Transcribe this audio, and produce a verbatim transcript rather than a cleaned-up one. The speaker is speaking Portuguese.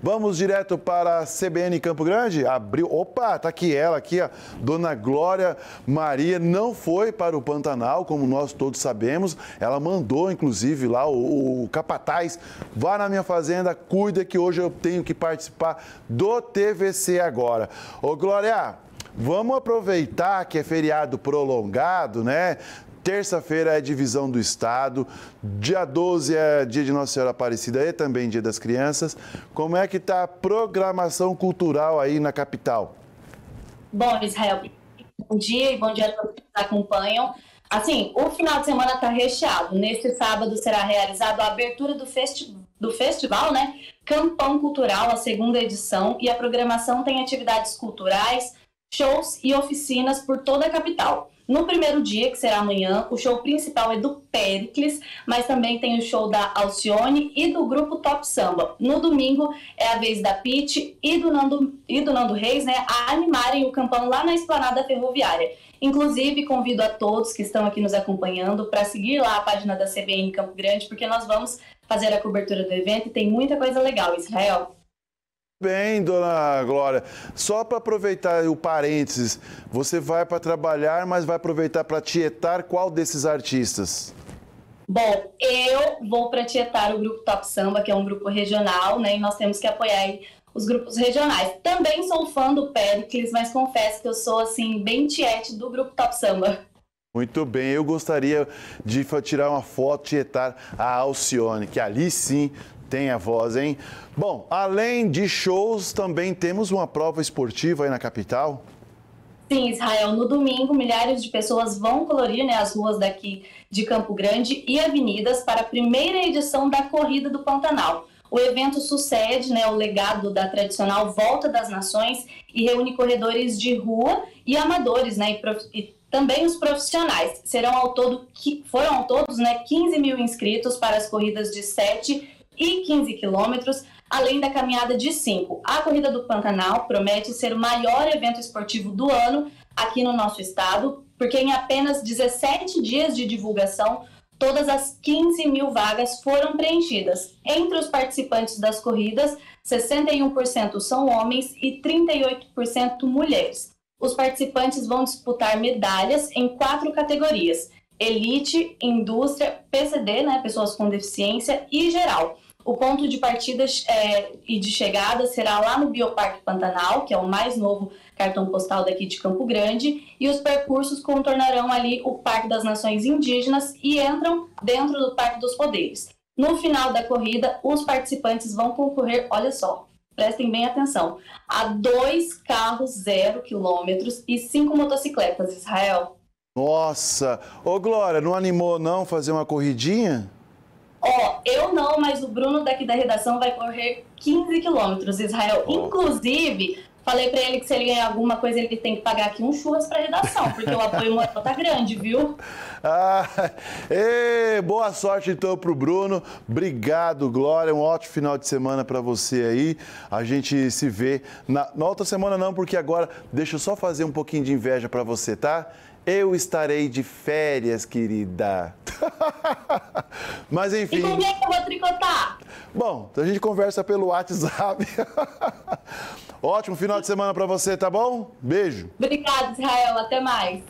Vamos direto para a C B N Campo Grande. Abriu. Opa, tá aqui ela, aqui, a dona Glória Maria. Não foi para o Pantanal, como nós todos sabemos. Ela mandou, inclusive, lá o, o capataz. Vá na minha fazenda, cuida que hoje eu tenho que participar do T V C agora. Ô, Glória, vamos aproveitar que é feriado prolongado, né? Terça-feira é divisão do Estado, dia doze é dia de Nossa Senhora Aparecida e também dia das crianças. Como é que está a programação cultural aí na capital? Bom, Israel, bom dia e bom dia a todos que nos acompanham. Assim, o final de semana está recheado. Neste sábado será realizada a abertura do, festi do festival, né? Campão Cultural, a segunda edição, e a programação tem atividades culturais, shows e oficinas por toda a capital. No primeiro dia, que será amanhã, o show principal é do Péricles, mas também tem o show da Alcione e do grupo Top Samba. No domingo é a vez da Pitty e do Nando, e do Nando Reis, né, a animarem o campão lá na Esplanada Ferroviária. Inclusive, convido a todos que estão aqui nos acompanhando para seguir lá a página da C B N Campo Grande, porque nós vamos fazer a cobertura do evento e tem muita coisa legal, Israel. Bem, dona Glória, só para aproveitar o parênteses, você vai para trabalhar, mas vai aproveitar para tietar qual desses artistas? Bom, eu vou para tietar o grupo Top Samba, que é um grupo regional, né, e nós temos que apoiar aí os grupos regionais. Também sou fã do Péricles, mas confesso que eu sou, assim, bem tiete do grupo Top Samba. Muito bem, eu gostaria de tirar uma foto, tietar a Alcione, que ali sim... tem a voz, hein? Bom, além de shows, também temos uma prova esportiva aí na capital? Sim, Israel. No domingo, milhares de pessoas vão colorir, né, as ruas daqui de Campo Grande e avenidas para a primeira edição da Corrida do Pantanal. O evento sucede, né, o legado da tradicional Volta das Nações e reúne corredores de rua e amadores, né, e prof... e também os profissionais. Serão ao todo, foram ao todos, né, quinze mil inscritos para as corridas de sete e quinze quilômetros, além da caminhada de cinco. A Corrida do Pantanal promete ser o maior evento esportivo do ano aqui no nosso estado, porque em apenas dezessete dias de divulgação, todas as quinze mil vagas foram preenchidas. Entre os participantes das corridas, sessenta e um por cento são homens e trinta e oito por cento mulheres. Os participantes vão disputar medalhas em quatro categorias: elite, indústria, P C D, né, pessoas com deficiência, e geral. O ponto de partida é, e de chegada será lá no Bioparque Pantanal, que é o mais novo cartão postal daqui de Campo Grande, e os percursos contornarão ali o Parque das Nações Indígenas e entram dentro do Parque dos Poderes. No final da corrida, os participantes vão concorrer, olha só, prestem bem atenção, a dois carros zero quilômetros e cinco motocicletas, Israel. Nossa! Ô, Glória, não animou não fazer uma corridinha? Ó, oh, eu não, mas o Bruno daqui da redação vai correr quinze quilômetros, Israel. Oh. Inclusive, falei pra ele que se ele ganhar alguma coisa, ele tem que pagar aqui um churras pra redação, porque o apoio moral tá grande, viu? Ah, e boa sorte então pro Bruno. Obrigado, Glória. Um ótimo final de semana pra você aí. A gente se vê na, na outra semana não, porque agora deixa eu só fazer um pouquinho de inveja pra você, tá? Eu estarei de férias, querida. Mas enfim... E como é que eu vou tricotar? Bom, a gente conversa pelo WhatsApp. Ótimo final de semana para você, tá bom? Beijo. Obrigada, Israel. Até mais.